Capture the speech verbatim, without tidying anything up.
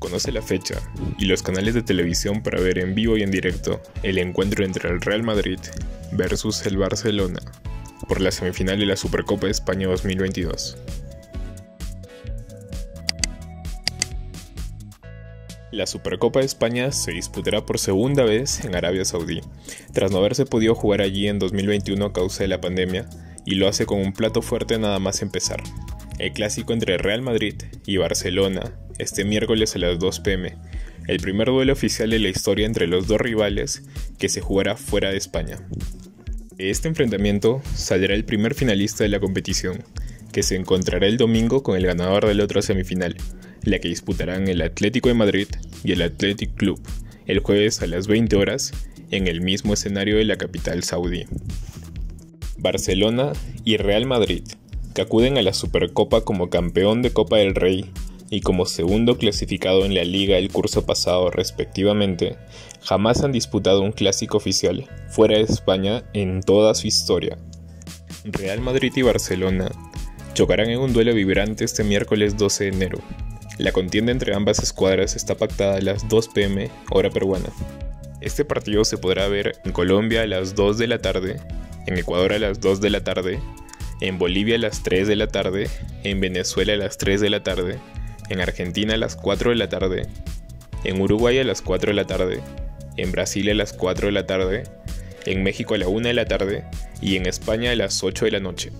Conoce la fecha y los canales de televisión para ver en vivo y en directo el encuentro entre el Real Madrid versus el Barcelona por la semifinal de la Supercopa de España dos mil veintidós. La Supercopa de España se disputará por segunda vez en Arabia Saudí, tras no haberse podido jugar allí en dos mil veintiuno a causa de la pandemia, y lo hace con un plato fuerte nada más empezar. El clásico entre Real Madrid y Barcelona, este miércoles a las dos pm, el primer duelo oficial de la historia entre los dos rivales que se jugará fuera de España. De este enfrentamiento saldrá el primer finalista de la competición, que se encontrará el domingo con el ganador de la otra semifinal, la que disputarán el Atlético de Madrid y el Athletic Club, el jueves a las veinte horas, en el mismo escenario de la capital saudí. Barcelona y Real Madrid, que acuden a la Supercopa como campeón de Copa del Rey y como segundo clasificado en la Liga el curso pasado respectivamente, jamás han disputado un clásico oficial fuera de España en toda su historia. Real Madrid y Barcelona chocarán en un duelo vibrante este miércoles doce de enero. La contienda entre ambas escuadras está pactada a las dos pm, hora peruana. Este partido se podrá ver en Colombia a las dos de la tarde, en Ecuador a las dos de la tarde, en Bolivia a las tres de la tarde, en Venezuela a las tres de la tarde, en Argentina a las cuatro de la tarde, en Uruguay a las cuatro de la tarde, en Brasil a las cuatro de la tarde, en México a la una de la tarde y en España a las ocho de la noche.